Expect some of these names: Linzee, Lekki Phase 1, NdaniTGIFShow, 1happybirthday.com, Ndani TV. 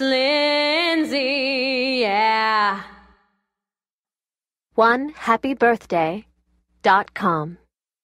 It's Linzee, yeah. 1happybirthday.com